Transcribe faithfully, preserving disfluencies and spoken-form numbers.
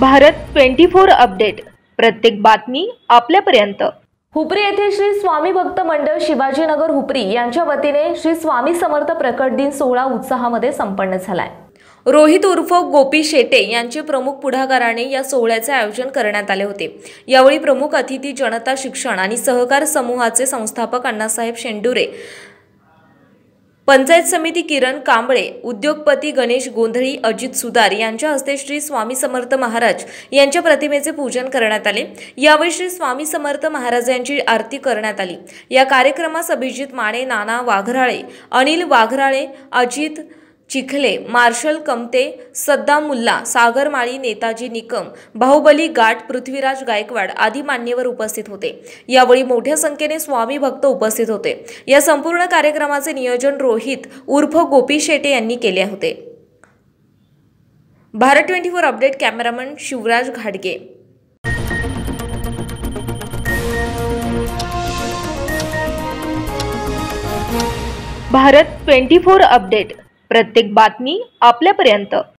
भारत चोवीस अपडेट, प्रत्येक बातमी आपल्यापर्यंत। हुपरी येथे श्री स्वामी भक्त मंडळ शिवाजीनगर हुपरी यांच्या वतीने श्री स्वामी समर्थ प्रकट दिन सोहळा उत्साहामध्ये संपन्न झालाय। रोहित उर्फ गोपी शेटे यांचे प्रमुख पुढाकाराने या सोहळ्याचे आयोजन करण्यात आले होते। यावेळी प्रमुख अतिथी जनता शिक्षण आणि सहकार समूहाचे संस्थापक अण्णासाहेब शेंडूरे, पंचायत समिती किरण कांबळे, उद्योगपती गणेश गोंधळी, अजित सुधार यांच्या हस्ते श्री स्वामी समर्थ महाराज यांच्या प्रतिमेचे पूजन करण्यात आले। यावेळी श्री स्वामी समर्थ महाराज यांची आरती करण्यात आली। या कार्यक्रमास अभिजीत माने, नाना वाघराळे, अनिल वाघराळे, अजित चिखले, मार्शल कमते, सद्दामुल्ला, सागरमाळी, नेताजी निकम, बाहुबली गाठ, पृथ्वीराज गायकवाड़ आदि मान्यवर उपस्थित होते। यावेळी मोठ्या संख्येने स्वामी भक्त उपस्थित होते। या संपूर्ण कार्यक्रमाचे नियोजन रोहित उर्फ गोपी शेटे यांनी केले होते। भारत चोवीस अपडेट, कॅमेरामन शिवराज घाडगे। भारत चोवीस अपडेट, प्रत्येक बातमी आपल्यापर्यंत।